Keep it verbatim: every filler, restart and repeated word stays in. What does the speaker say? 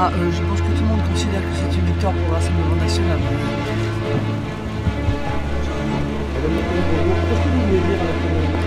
Ah, euh, je pense que tout le monde considère que c'est une victoire pour le Rassemblement national. Madame la Présidente, qu'est-ce que vous voulez dire à la Commune ?